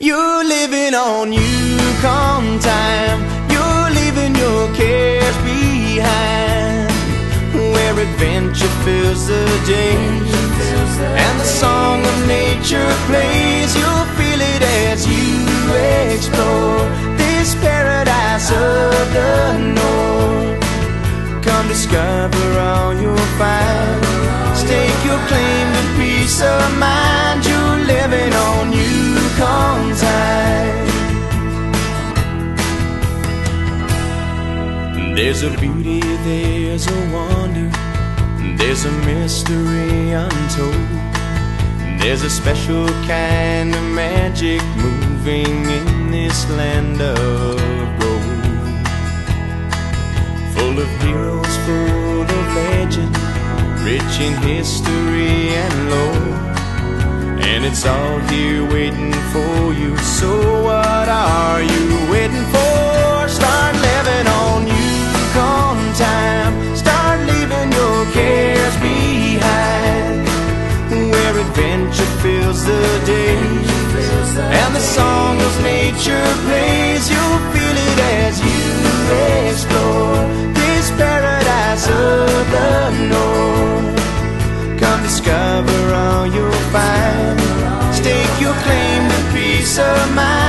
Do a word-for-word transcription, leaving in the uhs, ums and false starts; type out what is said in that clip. You're living on you come time. You're leaving your cares behind, where adventure fills the days and the song of nature plays. You'll feel it as you explore this paradise of the north. Come discover all you'll find, stake your claim to peace of mind. You're living on you come time. There's a beauty, there's a wonder, there's a mystery untold. There's a special kind of magic moving in this land of gold. Full of heroes, full of legend, rich in history and lore. And it's all here waiting for you, so what are you waiting for? Start living on you come time. Start leaving your cares behind, where adventure fills the days and the song of nature plays. You'll feel it as you explore this paradise of the north. Come discover all you'll find, stake your claim to peace of mind.